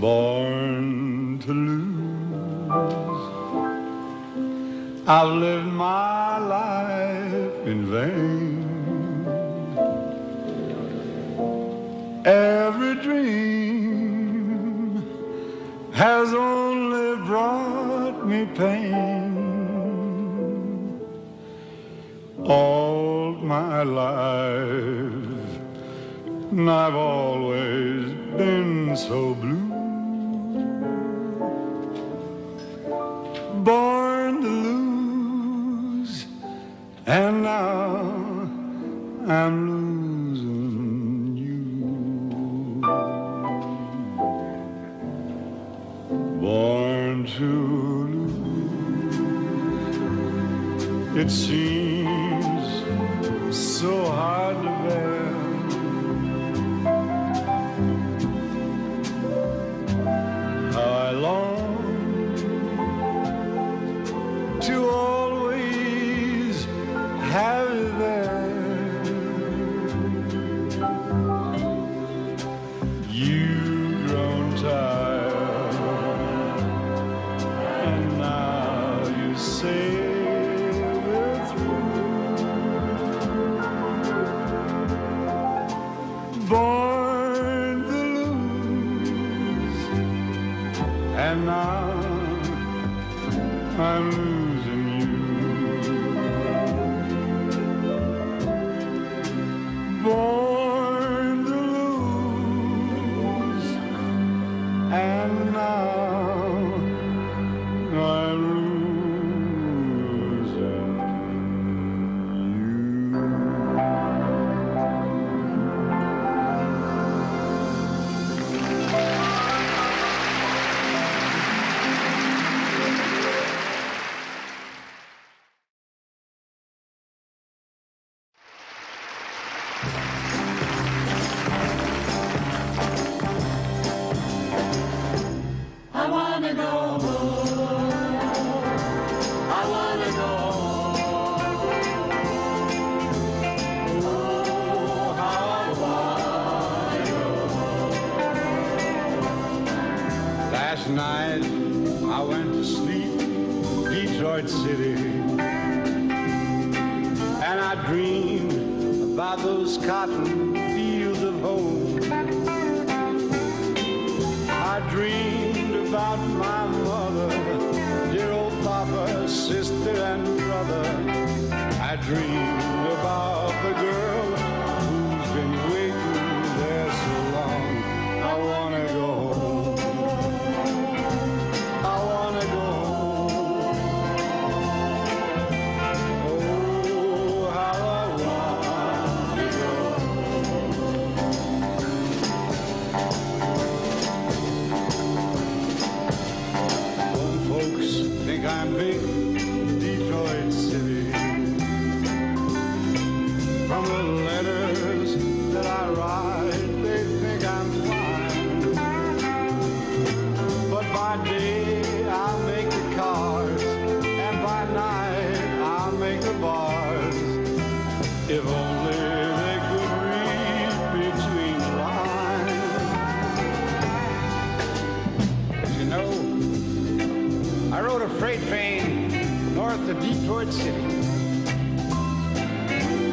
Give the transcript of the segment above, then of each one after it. born to lose. I've lived my life in vain. Every dream has only brought me pain. All my life, and I've always been so blue. Born to lose, and now I'm losing you. Born to lose, it seems so hard to bear. And now I'm losing you. Born to lose, and now I'm losing you. Last night I went to sleep, Detroit City, and I dreamed about those cotton fields of home. I dreamed about my mother, dear old papa, sister and brother. I dreamed about the girl who's been waiting there so long. I wanna go home. I'm big Detroit City. From the letters that I write, they think I'm fine. But by day I make the cars, and by night I make the bars. If only they could read between the lines. You know, I rode a freight train north of Detroit City.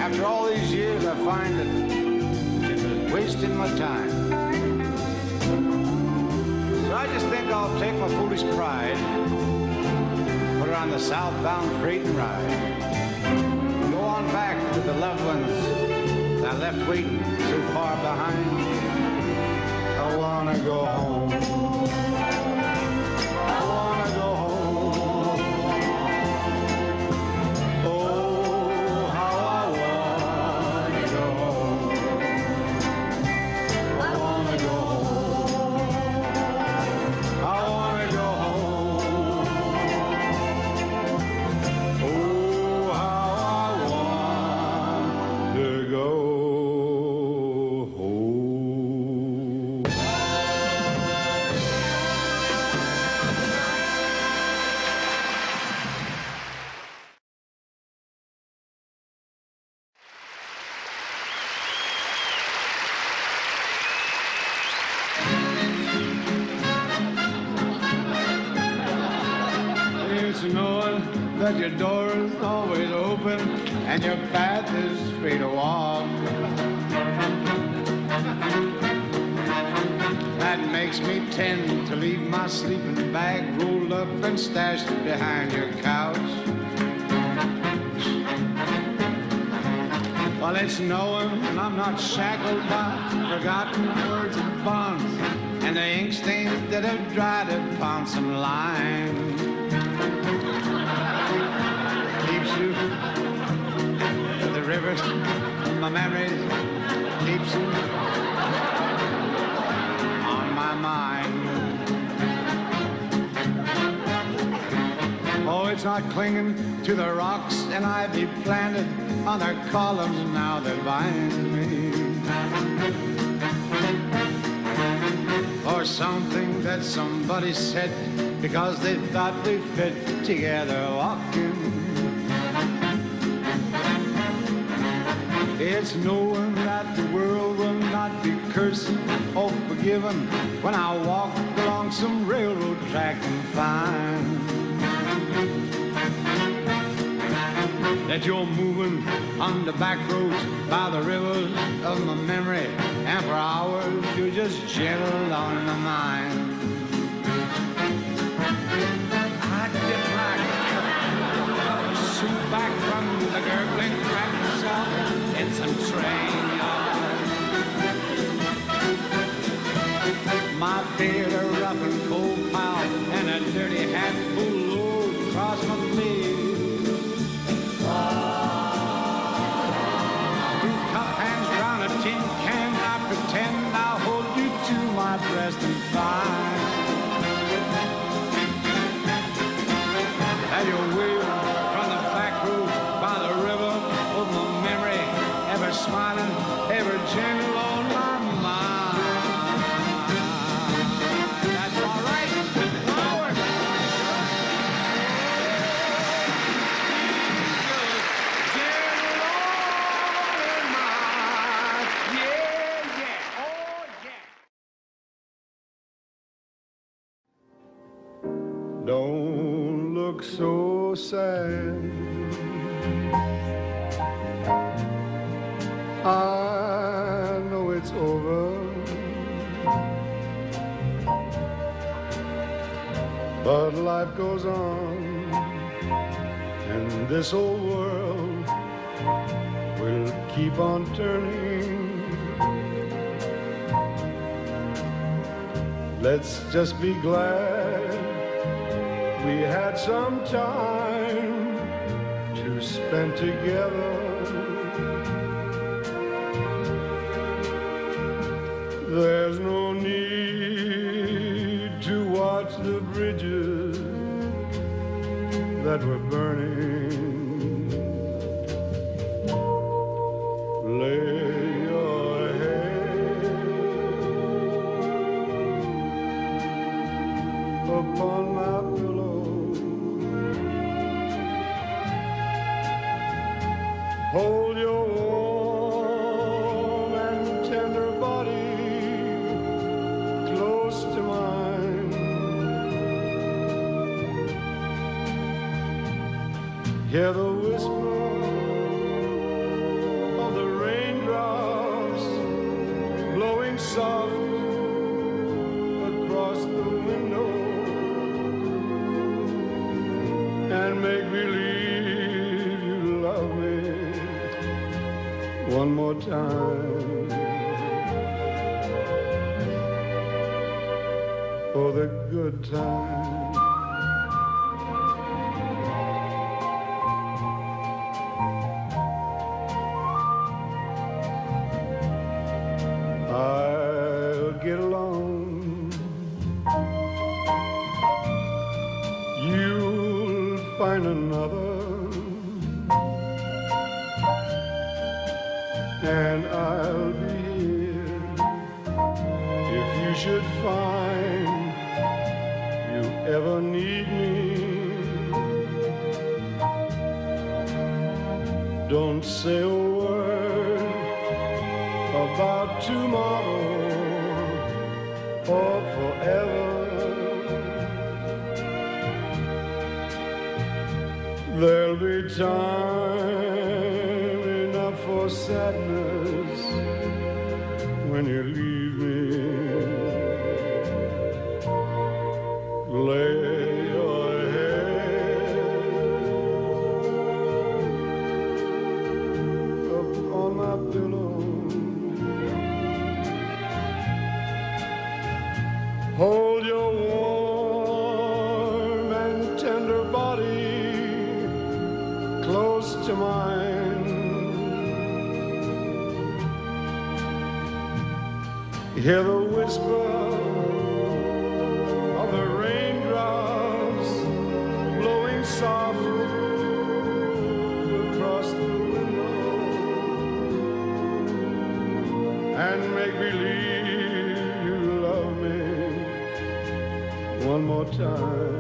After all these years, I find that it was wasting my time. So I just think I'll take my foolish pride, put her on the southbound freight and ride, go on back to the loved ones I left waiting so far behind. I wanna go home. that your door is always open and your path is free to walk. That makes me tend to leave my sleeping bag rolled up and stashed behind your couch. Well, it's knowing I'm not shackled by forgotten words and bonds and the ink stains that have dried upon some lines. Keeps you to the rivers, my memories, keeps you on my mind. Oh, it's not clinging to the rocks and ivy planted on their columns now that binds me. Or something that somebody said because they thought we fit together walking. It's knowing that the world will not be cursing or forgiven when I walk along some railroad track and find that you're moving on the back roads by the rivers of my memory, and for hours you're just gentle on my mind. Back from the gurgling tracks in some train yard. My feet are rough and cold piled, and a dirty hat full load across my knees. Two cup hands round a tin can, I pretend I'll hold you to my breast and find that you're weary. Smiling, ever gentle on my mind. That's all right. Forward. Gentle on my mind. Yeah, yeah. Oh, yeah. Don't look so sad. I know it's over, but life goes on, and this old world will keep on turning. Let's just be glad we had some time to spend together. There's no need to watch the bridges that were burning. Lay your head upon my pillow. Hold your warm and tender body to mine. Hear the whisper of the raindrops blowing soft across the window, and make believe you love me one more time. For the good time. I'll get along. You'll find another, and I'll be here if you should find ever need me. Don't say a word about tomorrow or forever. There'll be time enough for sadness when you leave me. Lay your head up on my pillow. Hold your warm and tender body close to mine. Hear the whisper of the raindrops blowing softly across the window, and make believe you love me one more time.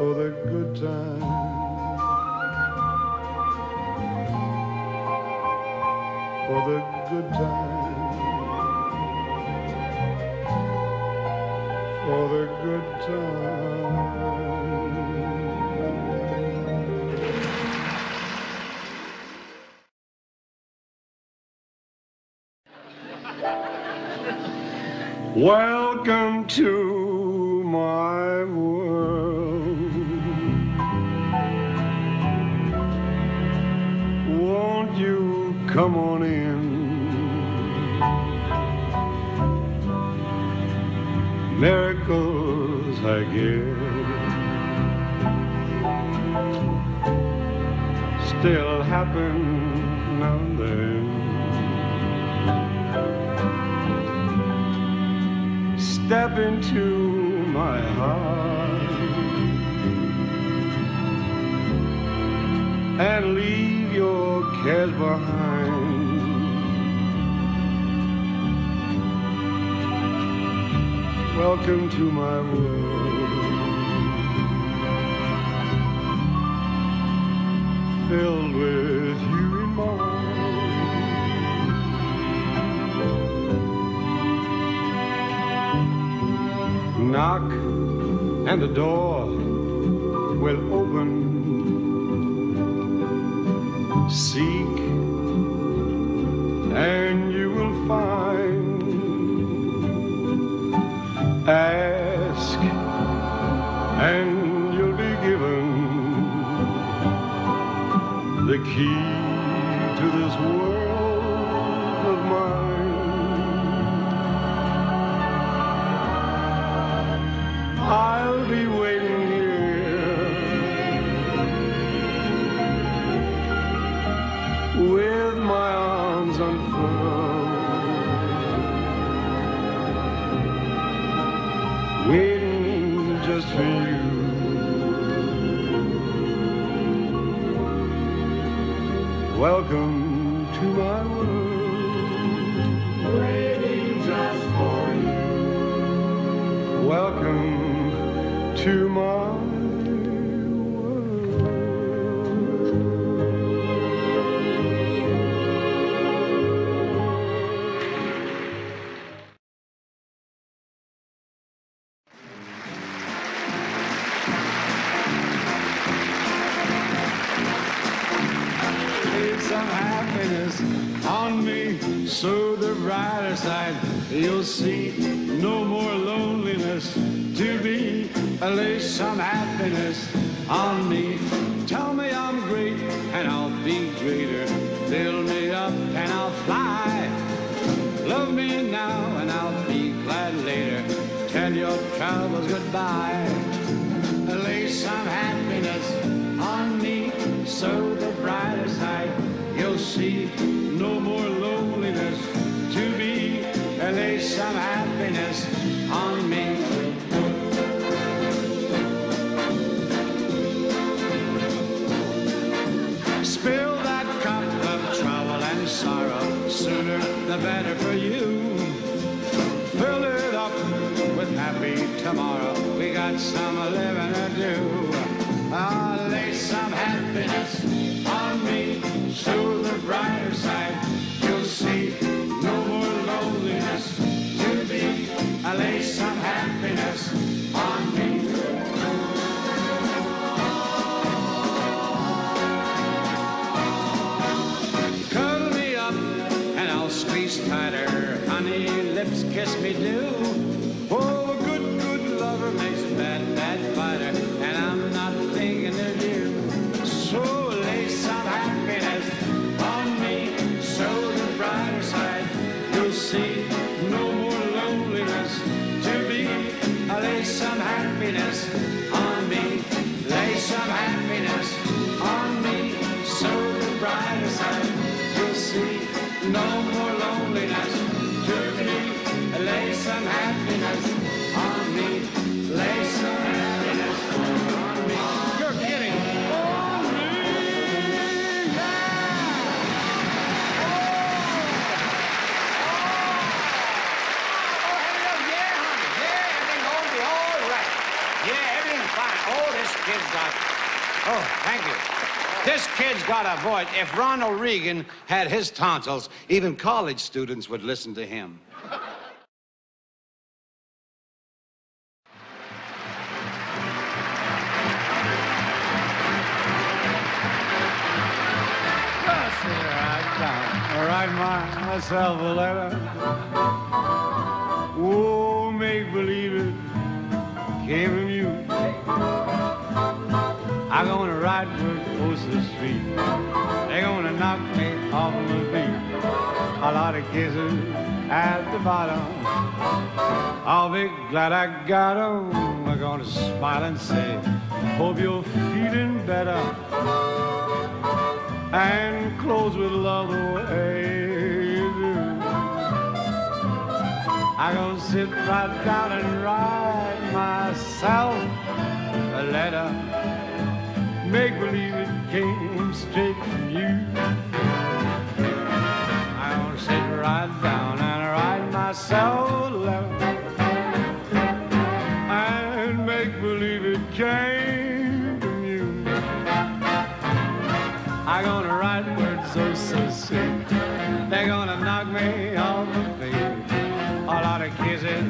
For the good time, for the good time, for the good time. Welcome to my world. Come on in. Miracles I guess still happen now and then. Step into my heart and leave your cares behind. Welcome to my world, filled with you in mind. Knock and the door will open. Seek and you will find. Ask and you'll be given the key to this world of mine. I'll be waiting here with my arms unfurled. Waiting just for you. Welcome to my world. Waiting just for you. Welcome to my world. Some happiness on me, so the brighter side you'll see. No more loneliness to be. Lay some happiness on me. Tell me I'm great and I'll be greater. Build me up and I'll fly. Love me now and I'll be glad later. Tell your troubles goodbye. Lay some happiness on me, so the brighter side you'll see. No more loneliness to be. Lay some happiness on me. Spill that cup of trouble and sorrow. Sooner the better for you. Fill it up with happy tomorrow. We got some living to do. I'll lay some happiness on me, so the brighter side you'll see. No more loneliness to be. I'll lay some happiness on me. kiss me do. Oh, a good, good lover makes a bad, bad fighter, and I'm not thinking of you. So lay some happiness on me, so the brighter side you'll see no more loneliness to be. Lay some happiness on me, lay some happiness on me, so the brighter side you'll see no more loneliness to me. Lay some happiness on me, lay some happiness on me. You're kidding. On me, yeah. Oh, hell yeah, honey. Yeah, everything's going to be all right. Yeah, everything's fine. Oh, this kid's got... Oh, thank you. This kid's got a voice. If Ronald Reagan had his tonsils, even college students would listen to him. I write myself a letter. Oh, make believe it came from you. I'm gonna ride word across the street. They're gonna knock me off of my feet. A lot of kisses at the bottom. I'll be glad I got 'em. I'm gonna smile and say, hope you're feeling better. And close with love the way you do. I'm gonna sit right down and write myself a letter. Make believe it came straight from you. I want to sit right down and write myself a letter and make believe it came from you. I'm gonna write words so, so sweet. They're gonna knock me off the feet. A lot of kisses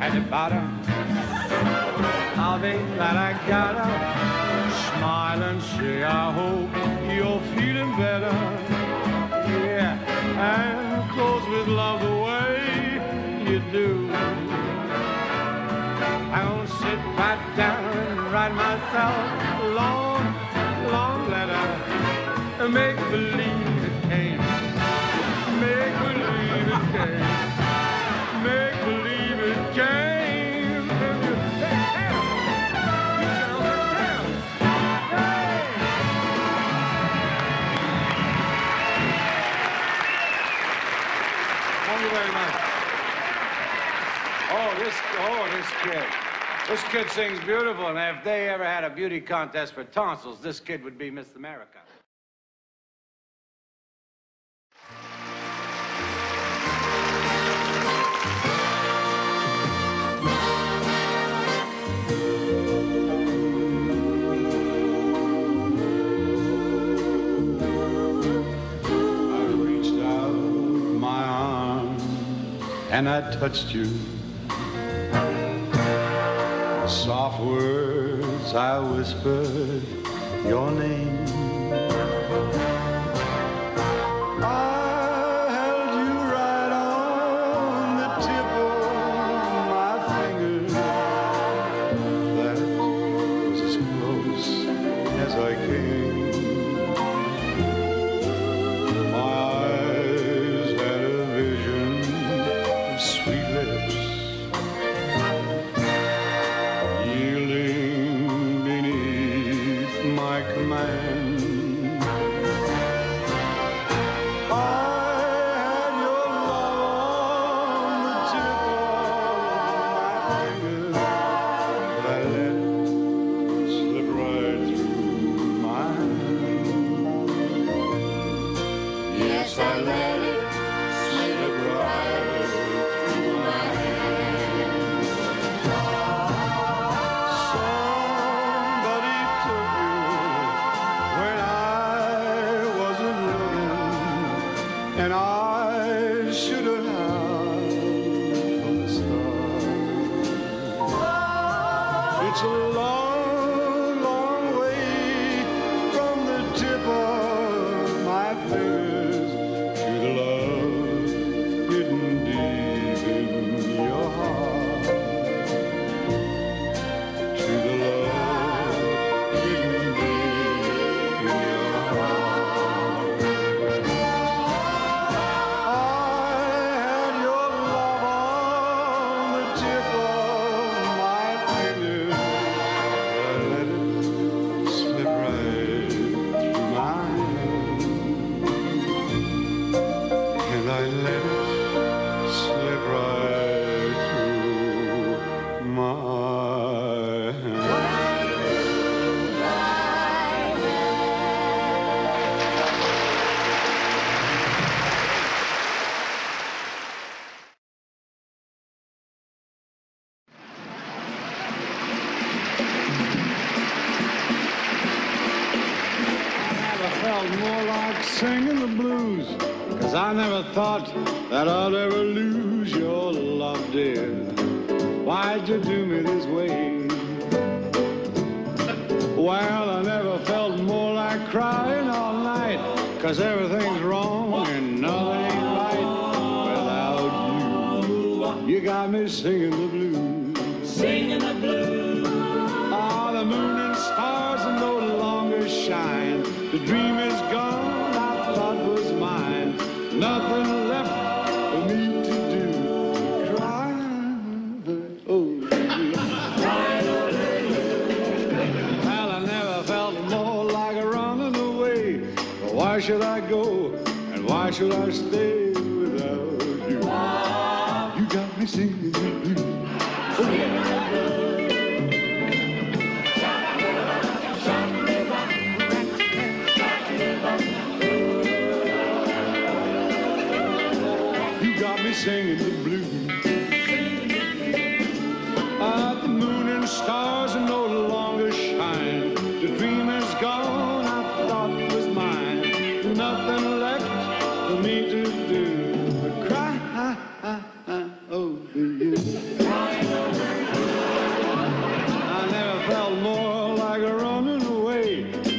at the bottom. I'll be glad I got up. Smile and say, I hope you're feeling better. Yeah, and close with love the way you do. I won't sit right down and write myself a long, long letter and make believe it came. Make believe it came. Make believe it came. This kid sings beautiful, and if they ever had a beauty contest for tonsils, this kid would be Miss America. I reached out my arm and I touched you. Soft words I whispered your name. I held you right on the tip of my finger. That was as close as I came. My eyes had a vision of sweet lips. And I should have had from the start. It's a long, long way from the tip of my fingers to the love hidden deep in me. felt more like singing the blues, 'cause I never thought that I'd ever lose your love, dear. Why'd you do me this way? Well, I never felt more like crying all night, 'cause everything's wrong and nothing ain't right without you. You got me singing the blues, singing the blues. Oh, the moon and stars are no longer shine. The dream is gone, I thought was mine. Nothing left for me to do. Cry over you, cry over you. Well, I never felt more like running away. But why should I go, and why should I stay without you? You got me singing the blues, singing the blues. Singing the blues. The moon and stars are no longer shine. The dream is gone, I thought it was mine. Nothing left for me to do but cry over you. I never felt more like running away.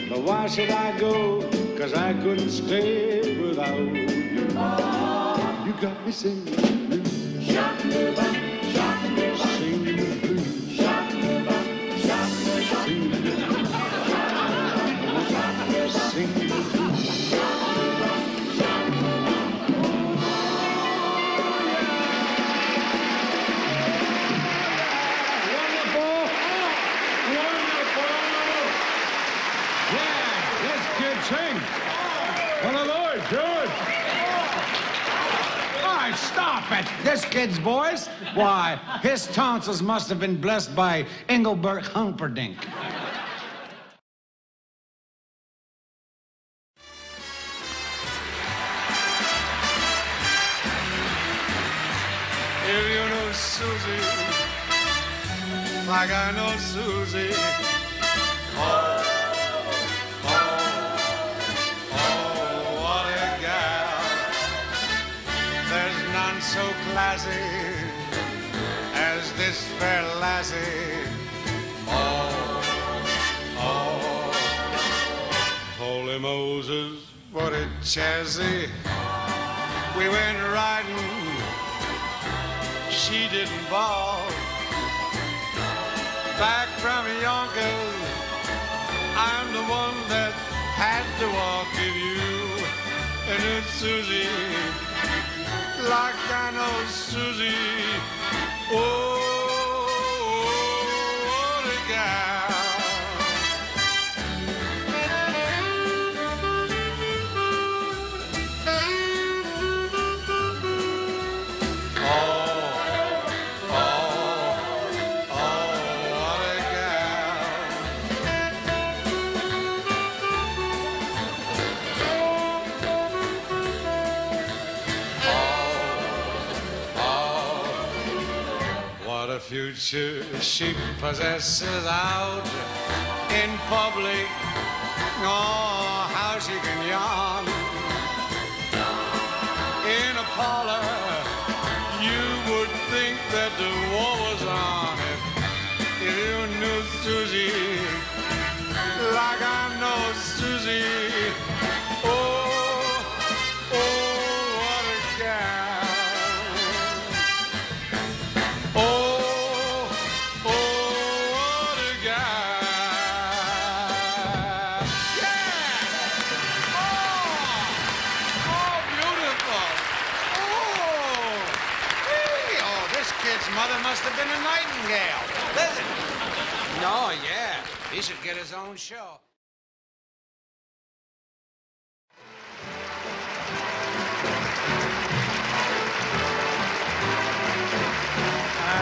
But why should I go? 'Cause I couldn't stay without you. You got me singing the blues, singing the blues, singing the blues, singing the blues. Wonderful, wonderful. Yeah, let's get sing. Hallelujah, George. Stop it! This kid's voice? Why, his tonsils must have been blessed by Engelbert Humperdinck. If you know Susie, like I know Susie, so classy as this fair lassie. Oh, holy Moses, what a chassis. We went riding, she didn't bawl. Back from Yonkers, I'm the one that had to walk with you. And it's Susie, like I know Susie. Oh, what a gal. Oh, what a future she possesses out in public. Oh, how she can yawn in a parlor. You would think that the war was on if you knew Susie, like I know Susie. Oh, what a gal. Must have been a nightingale. Listen. No, yeah. He should get his own show.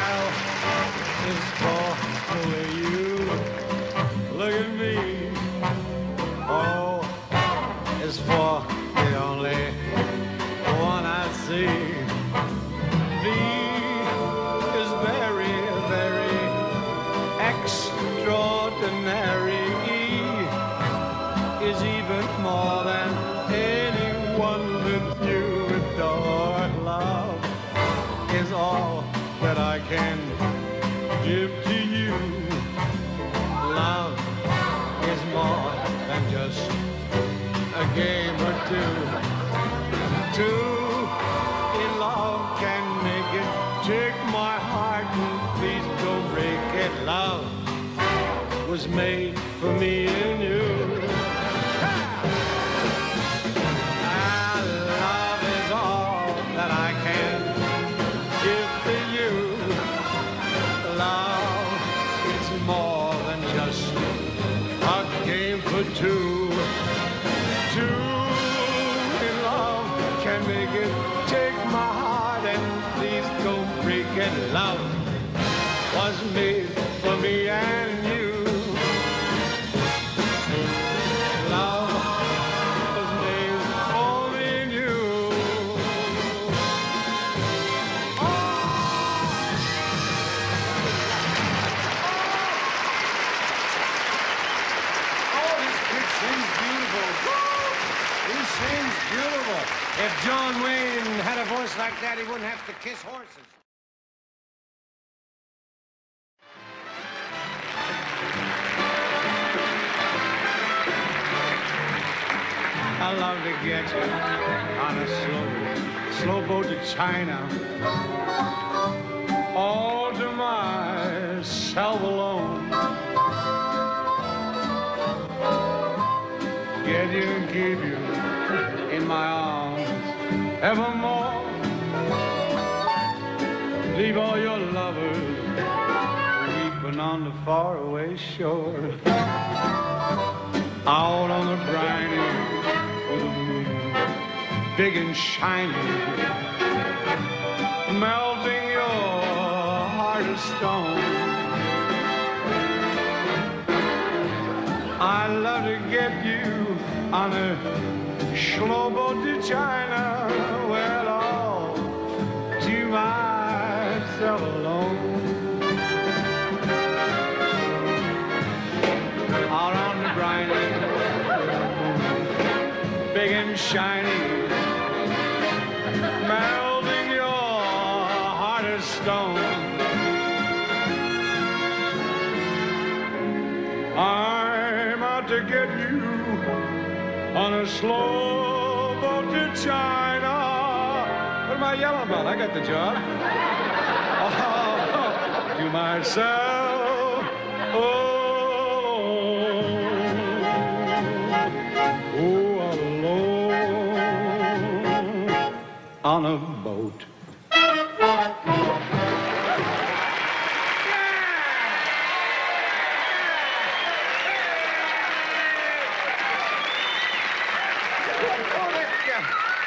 I'll just fall over you. Look at me. Oh, it's for the only one I see. Extraordinary is even more than just a game or two. Two in love can make it. Take my heart and please don't break it. Love was made for me and you. Ah, love is all that I can give to you. Love is more than just a game for two. Make it, take my heart and please don't break it. Love was made for me and you. Love was made for me and you. Oh, oh, this kid sings beautiful. Woo! He sings beautiful. If John Wayne had a voice like that, he wouldn't have to kiss horses. I love to get you on a slow boat to China. All to myself alone. Get you and give you in my arms. Evermore, leave all your lovers weeping on the faraway shore. Out on the briny, with the moon big and shiny, melting your heart of stone. I love to get you on a slow boat to China, well, all to myself alone. Out on the briny, big and shiny, melting your heart of stone. I'm out to get you on a slow boat to China. What am I yelling about? I got the job. Oh, to myself. Oh, oh, alone on a boat.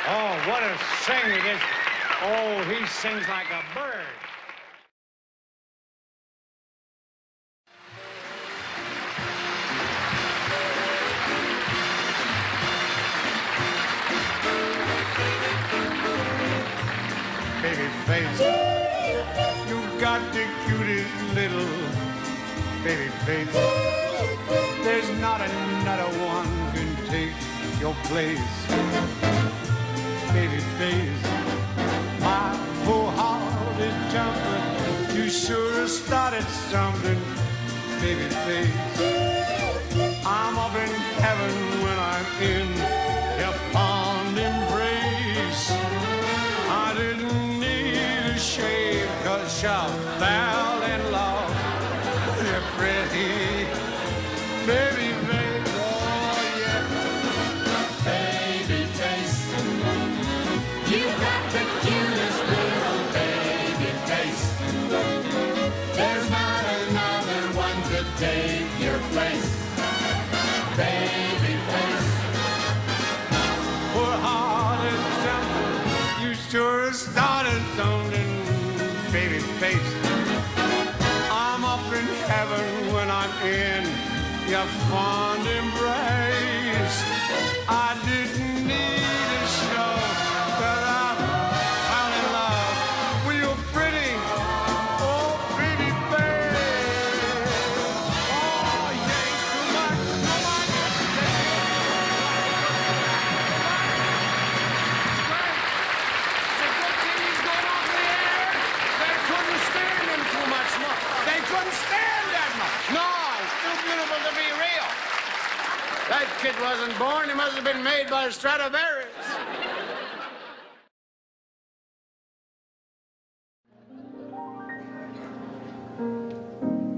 Oh, what a singer he is. Oh, he sings like a bird. Baby face, you got the cutest little baby face. There's not another one can take your place. Baby face, my poor heart is jumping. You sure have started something, baby face. I'm up in heaven when I'm in your fond embrace. I didn't need a shave, 'cause you fell in love. You're pretty, baby face. Started sounding, baby face. I'm up in heaven when I'm in your fond embrace. I didn't need a show, but I fell in love with your pretty, oh, pretty face. Oh, you ain't too much, Couldn't stand that much. No, it's too beautiful to be real. Elliot wasn't born, he must have been made by Stradivarius.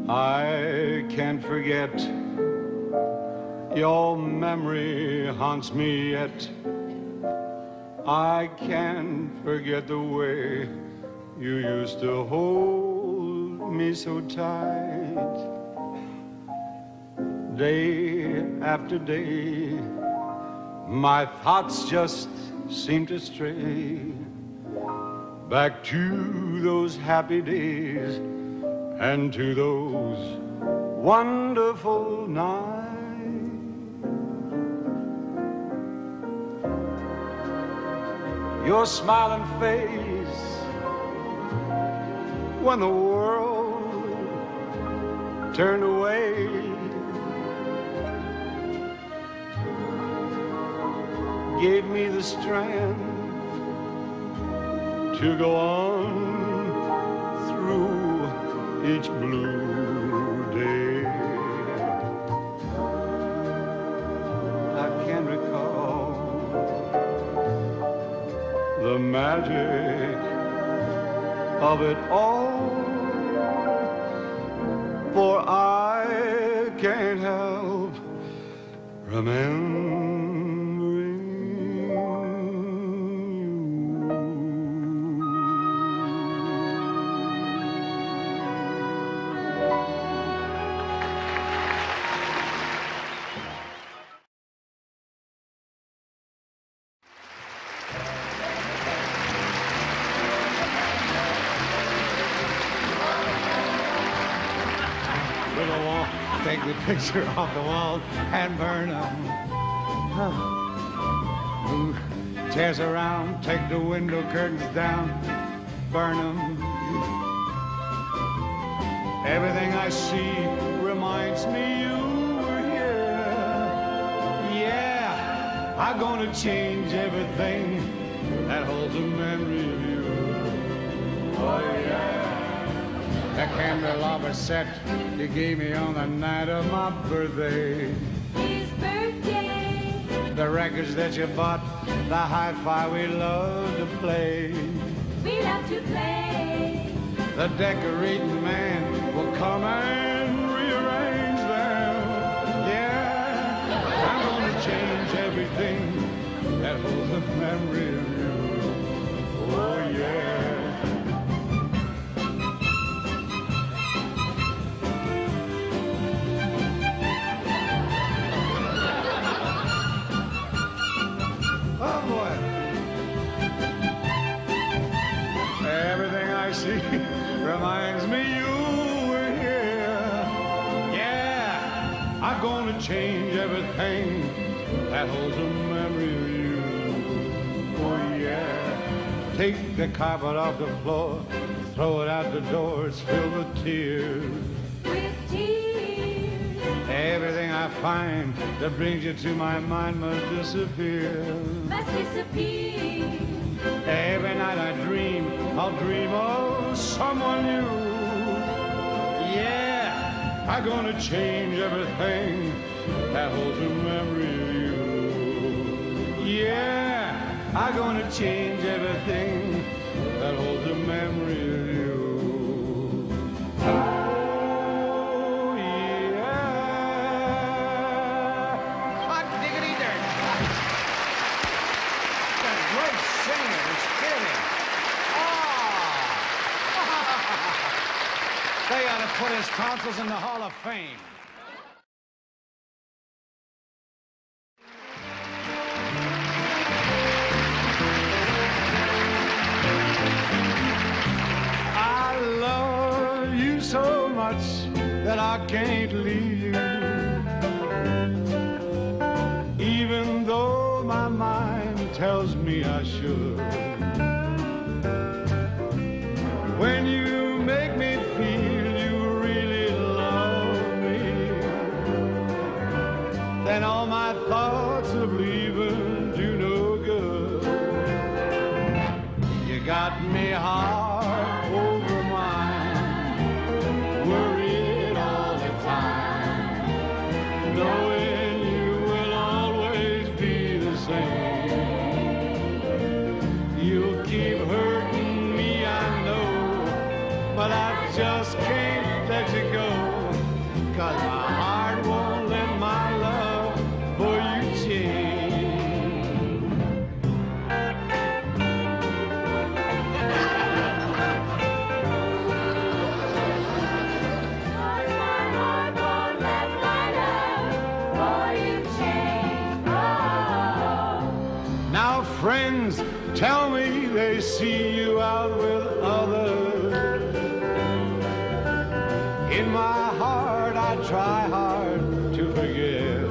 I can't forget. Your memory haunts me yet. I can't forget the way you used to hold me so tight. Day after day, my thoughts just seem to stray back to those happy days and to those wonderful nights. Your smiling face when the world turned away. Gave me the strength to go on through each blue day. I can recall the magic of it all, for I can't help remembering you. Take the picture off the wall and burn them. Huh. Move chairs around, take the window curtains down, burn them. Everything I see reminds me you were here. Yeah, I'm gonna change everything that holds a memory of you. Oh yeah. The candelabra set you gave me on the night of my birthday. His birthday. The records that you bought, the hi-fi we love to play. We love to play. The decorating man will come and rearrange them. Yeah, I'm gonna change everything that holds a memory of you. Oh yeah. Reminds me you were here. Yeah, I'm gonna change everything that holds a memory of you. Oh yeah. Take the carpet off the floor, throw it out the door, it's filled with tears. With tears. Everything I find that brings you to my mind must disappear. Must disappear. Every night I dream, I'll dream of someone new. Yeah, I'm gonna change everything that holds a memory of you. Yeah, I'm gonna change everything that holds a memory of you. Oh, yeah. Hot diggity dirt. That great singer is kidding. They ought to put his tonsils in the Hall of Fame. I love you so much that I can't leave you, even though my mind tells me I should. When you make me feel and all my thoughts of leaving do no good. You got me heart over mine, worried all the time, knowing you will always. friends tell me they see you out with others. In my heart, I try hard to forget.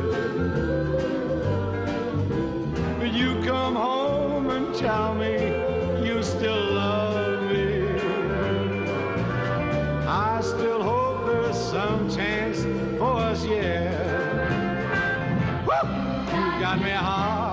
But you come home and tell me you still love me. I still hope there's some chance for us yet. Woo! You got me hard.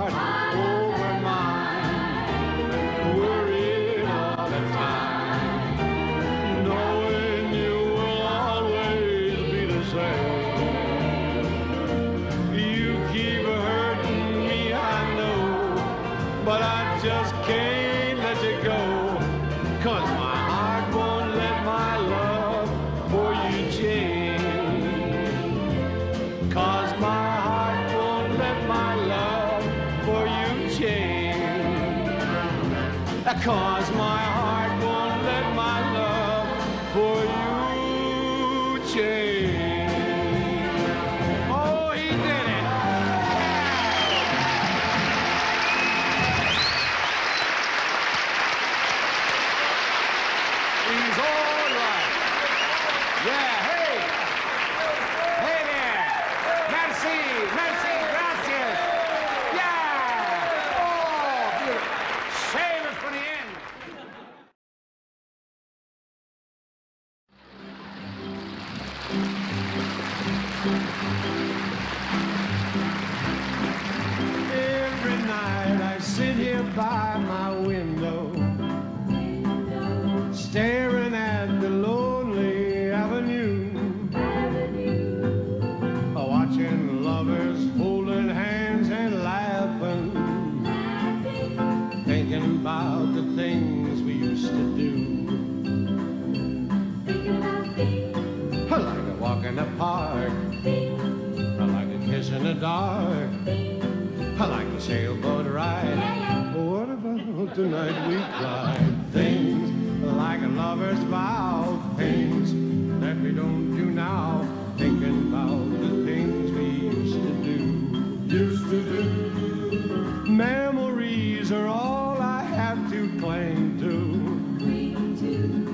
Cause my heart won't let my love for you change. Oh, he did it! He's all right. Yeah, hey! Hey there! Merci, merci, gracias! Yeah! Oh, beautiful. By my window, staring at the lonely avenue, watching lovers holding hands and laughing, thinking about the things we used to do. I like a walk in the park, I like a kiss in the dark, I like a sailboat ride. Tonight we glide. Things like a lover's vow, things that we don't do now, thinking about the things we used to do. Used to do. Memories are all I have to cling to,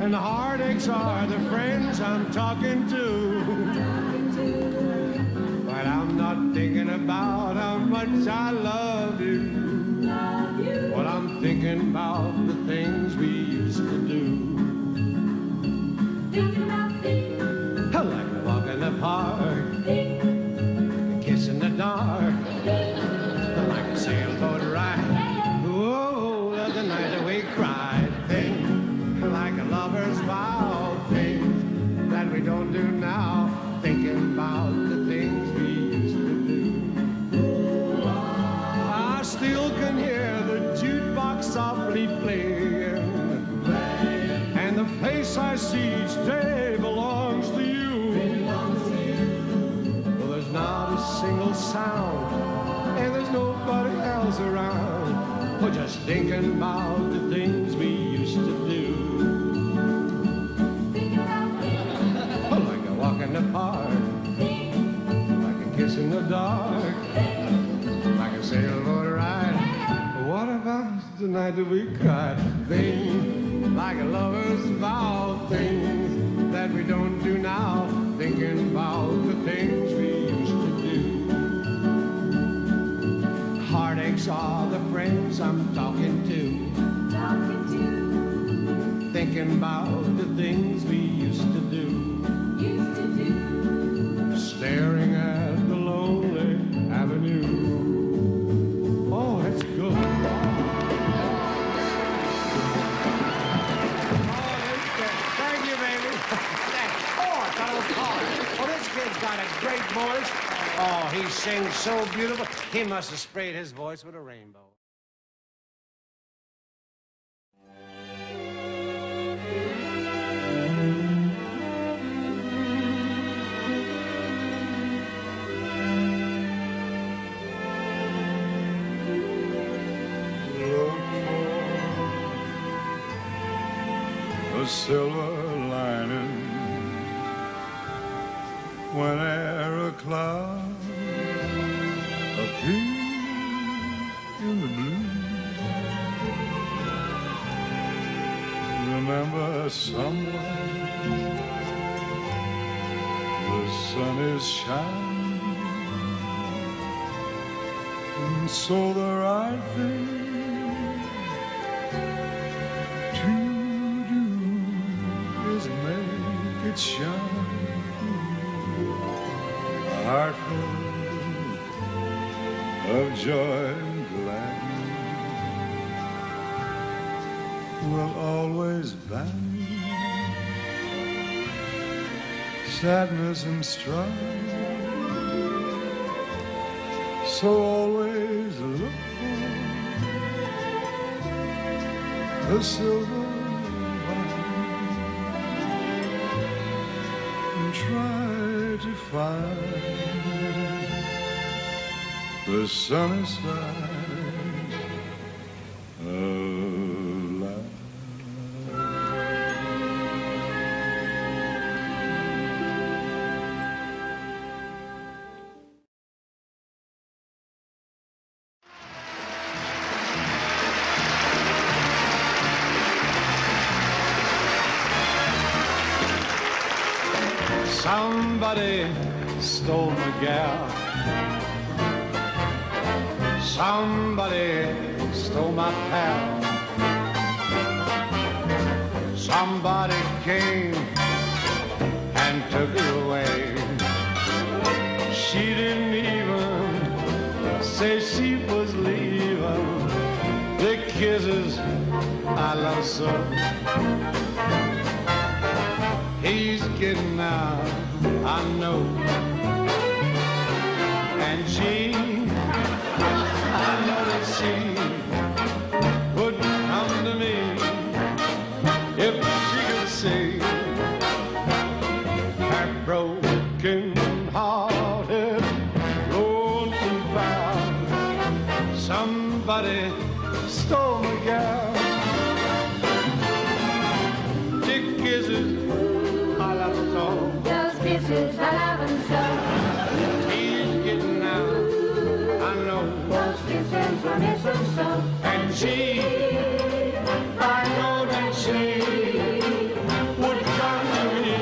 and the heartaches are the friends I'm talking to. But I'm not thinking about how much I love you. What I'm thinking about the things we used to do. Thinking about things. I like a walk in the park. Things. A kiss in the dark. Things. I like a sailboat ride. Oh, the night that we cried. Things like a lover's vow. Things that we don't do now. Thinking about the things we used to do. I still can hear softly playing, and the face I see each day belongs to you. Well, there's not a single sound, and there's nobody else around. We're just thinking about the things we used to do. Thinking about things. Oh, like a walk in the park, like a kiss in the dark, like a sailboat ride. What about the night that we cried? Things like a lover's vow, things that we don't do now, thinking about the things we used to do. Heartaches are the friends I'm talking to, thinking about the things we used to do. Staring at the lonely avenue. He's got a great voice. Oh, he sings so beautiful. He must have sprayed his voice with a rainbow. Look for a silver lining whenever a cloud appears in the blue, there somewhere the sun is shining, and so the right thing to do is make it shine. A heart full of joy will always vanish, sadness and strife. So always look for the silver lining, and try to find the sunny side. Somebody stole my gal. Somebody stole my pal. Somebody came and took it away. She didn't even say she was leaving. The kisses I love so, he's getting out, I know. And she, I know that she would come to me if she could see her broken-hearted, lonely vow. Somebody stole my gal. The kisses kisses, I love them so. He's getting out, I know. Those kisses were missing so. And she, I know that she would come to me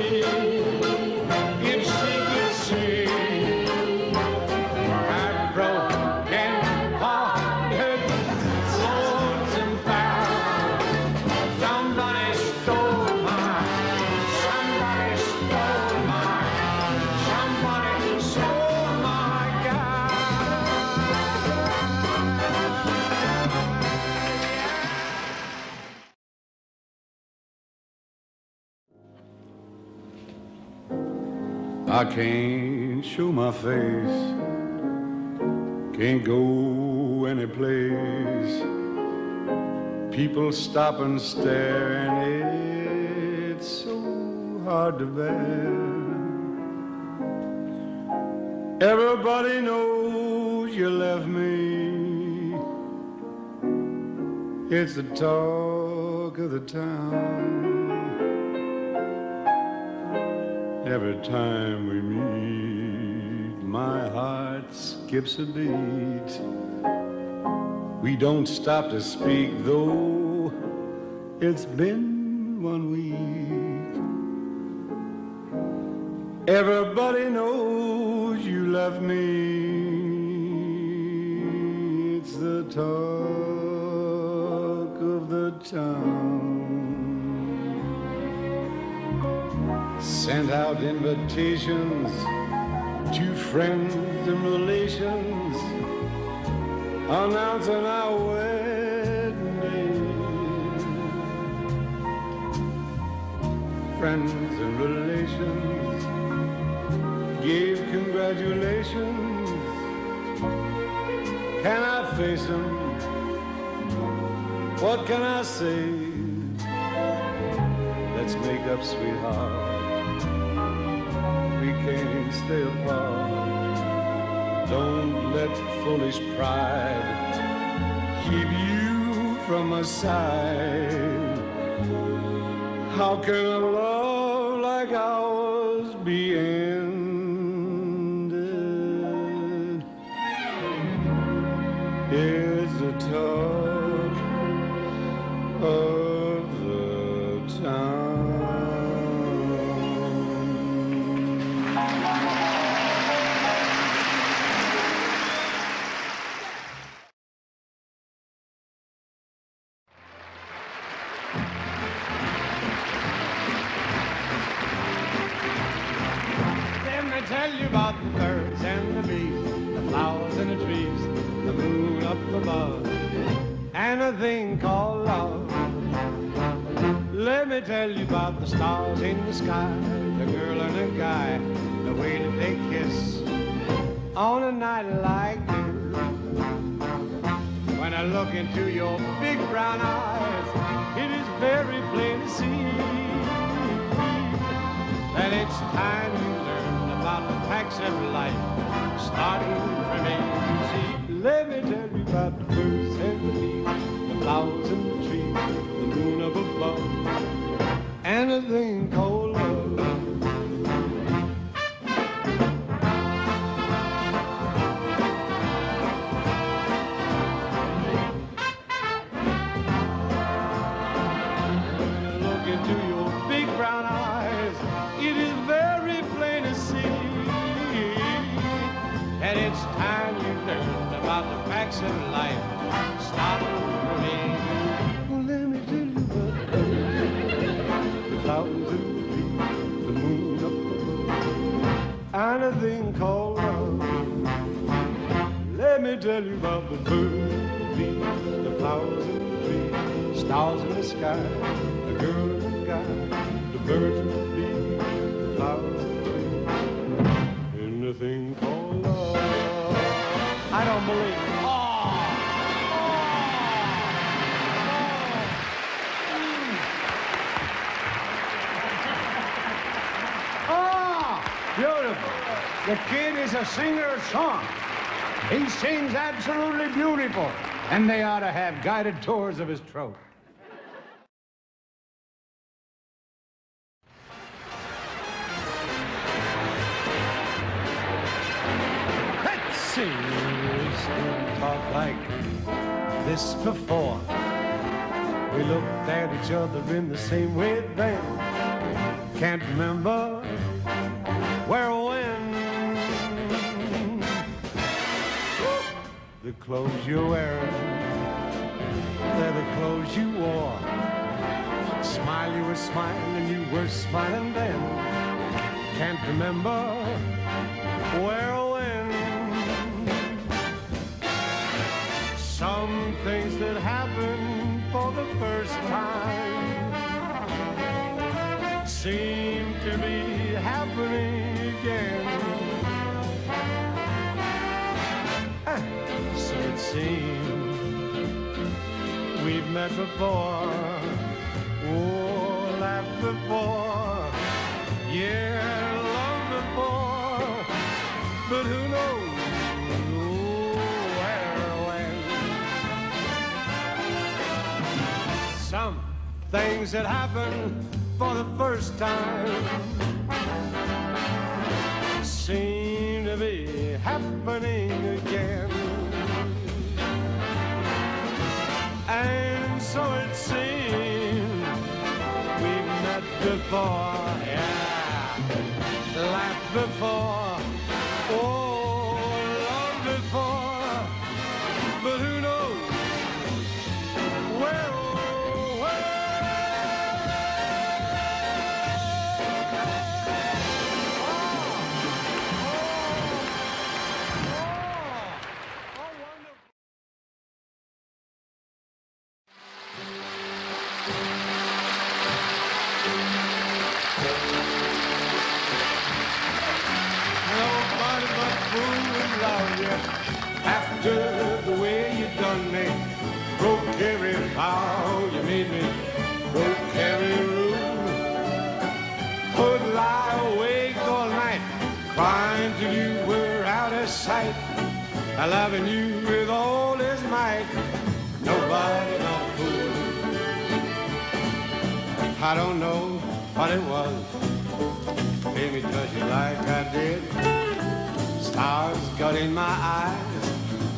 if she could see my broken hearted, lonesome vow. Somebody stole mine. Somebody stole. I can't show my face, can't go any place. People stop and stare, and it's so hard to bear. Everybody knows you left me. It's the talk of the town. Every time we meet, my heart skips a beat. We don't stop to speak, though it's been 1 week. Everybody knows you left me. It's the talk of the town. Sent out invitations to friends and relations, announcing our wedding. Friends and relations gave congratulations. Can I face them? What can I say? Let's make up, sweetheart. We can't stay apart. Don't let foolish pride keep you from my side. How can a love like ours be ended? Here's the talk of the town. tell you about the birds and the bees, the flowers and the trees, the moon up above, and a thing called love. Let me tell you about the stars in the sky, the girl and the guy, the way that they kiss on a night like this. When I look into your big brown eyes, it is very plain to see that it's time you learn about the facts of life, starting from A to Z. Let me tell you about the birds and the bees, the flowers and the trees, the moon up above, and a thing called love. The facts of life start moving. Well, let me tell you about the flowers and the trees, the moon up above, and a thing called love. Let me tell you about the birds and the bees, the flowers and the trees, stars in the sky, the girl and the guy, the birds and the bees, the flowers and the trees, and a thing called love. I don't believe it. Oh! Oh! Oh! Beautiful. The kid is a singer of song. He sings absolutely beautiful. And they ought to have guided tours of his throat. Let's see. Like this before, we looked at each other in the same way then. Can't remember where or when. The clothes you're wearing, they're the clothes you wore. Smile, you were smiling, you were smiling then. Can't remember where or when. Some things that happen for the first time seem to be happening again. So it seems we've met before, oh, laughed before, yeah, loved before, but who knows? Some things that happen for the first time seem to be happening again. And so it seems we've met before, yeah, laughed before, oh, loved before, but who knows? After the way you done me, broke every vow you made me, broke every rule. Could lie awake all night, crying till you were out of sight, loving you with all his might. Nobody no fool. I don't know what it was made me touch you like I did. Stars got in my eyes,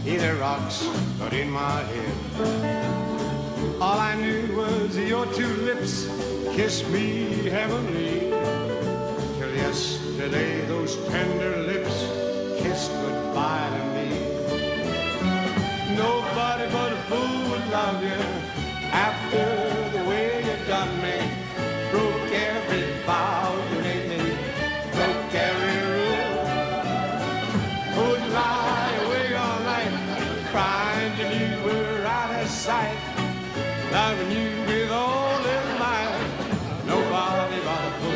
either rocks got in my head. All I knew was your two lips kissed me heavenly, till yesterday those tender lips kissed goodbye to me. Nobody but a fool would love you after the way you done me, broke every vow you made me, broke every rule. and you knew we were out of sight, loving you with all their might. Nobody but a fool.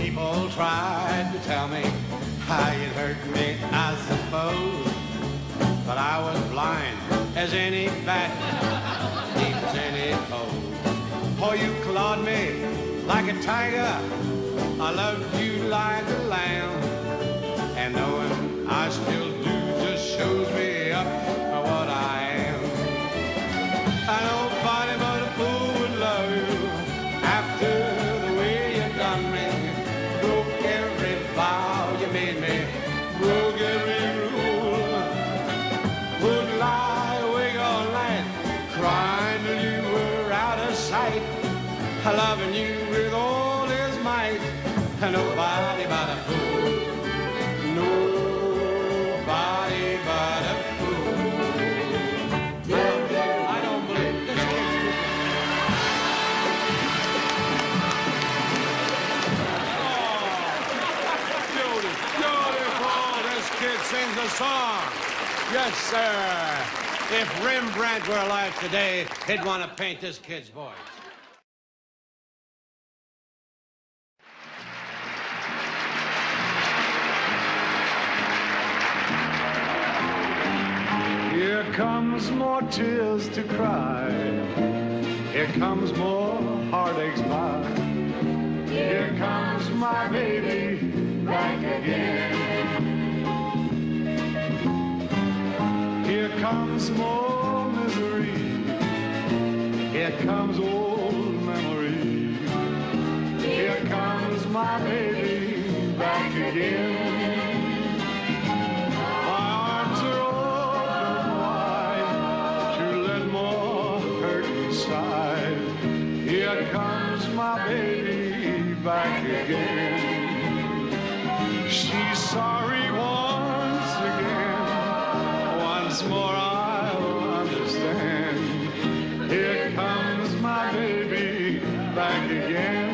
People tried to tell me how it hurt me, I suppose, but I was blind as any bat, deep as any hole. Oh, you clawed me like a tiger, I loved you like a lamb, and knowing I still do just shows me up for what I am. I know nobody but a fool would love you after the way you done me, broke every vow you made me, broke every rule. Would lie awake all night, crying till you were out of sight, loving you with all his might. Nobody but a fool. Nobody but a fool. I don't believe this kid's beautiful. This kid sings a song. Yes, sir. If Rembrandt were alive today, he'd want to paint this kid's voice. Here comes more tears to cry, here comes more heartaches by, here comes my baby back again. Here comes more misery, here comes old memory, here comes my baby back again. Here comes my baby back again. She's sorry once again. Once more I'll understand. Here comes my baby back again.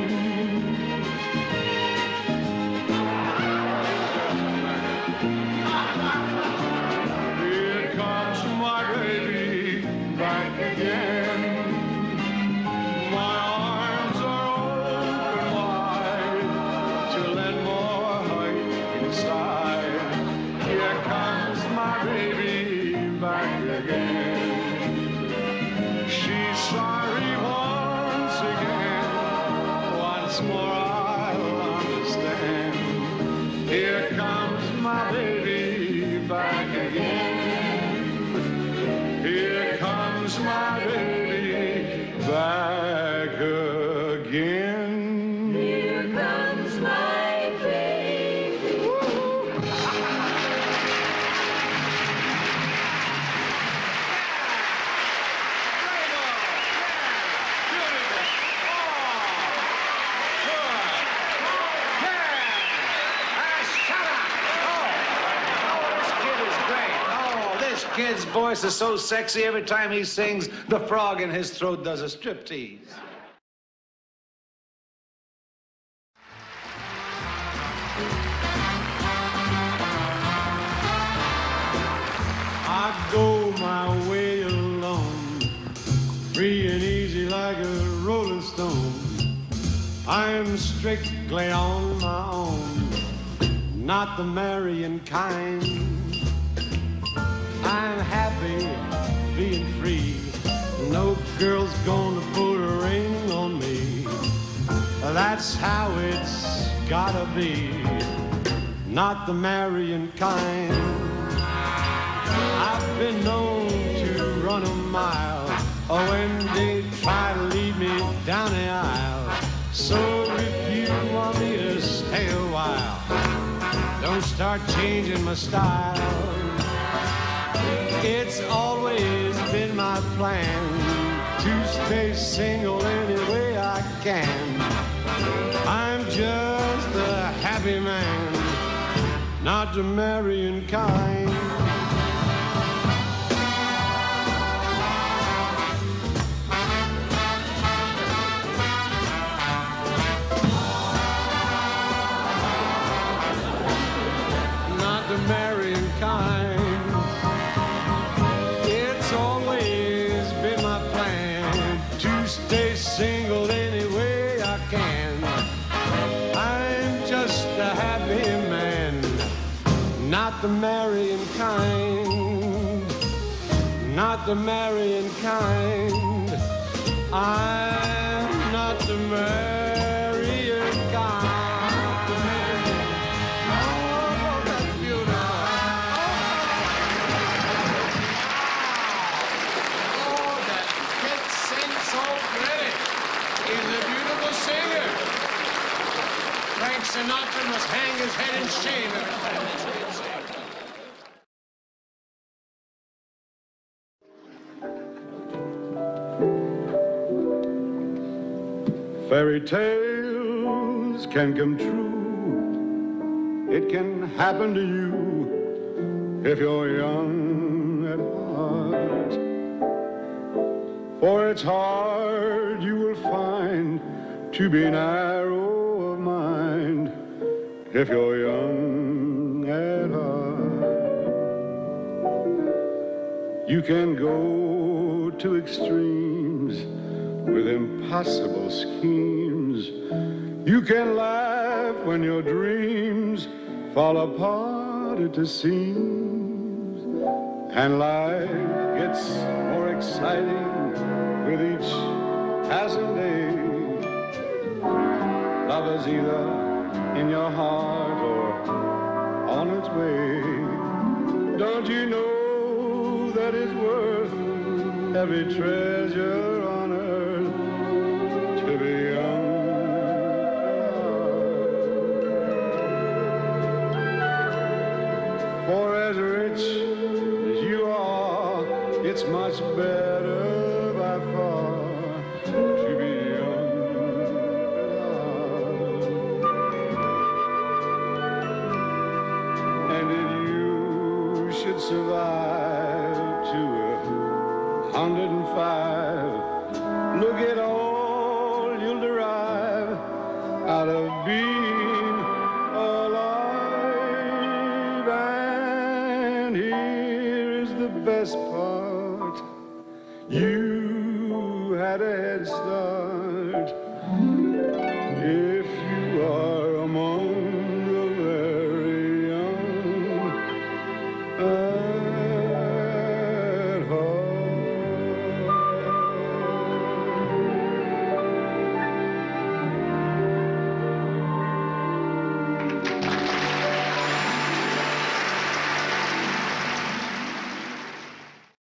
Here comes my baby back again. Kid's voice is so sexy, every time he sings, the frog in his throat does a striptease. I go my way alone, free and easy like a rolling stone. I'm strictly on my own, not the marrying kind. I'm happy being free. No girl's gonna put a ring on me. That's how it's gotta be, not the marrying kind. I've been known to run a mile, or when they try to lead me down the aisle. So if you want me to stay a while, don't start changing my style. It's always been my plan to stay single any way I can. I'm just a happy man, not the marrying kind. Not the marrying kind, not the marrying kind. I'm not the marrying kind. Oh, that's beautiful. Oh, that kid sings so pretty. He's a beautiful singer. Frank Sinatra must hang his head in shame every time. Fairy tales can come true. It can happen to you if you're young at heart. For it's hard you will find to be narrow of mind if you're young at heart. You can go to extremes with impossible schemes. You can laugh when your dreams fall apart at the seams. And life gets more exciting with each passing day. Love is either in your heart or on its way. Don't you know that it's worth every treasure much better by far to be young. And if you should survive to 105, look at all you'll derive out of being alive. And here is the best part.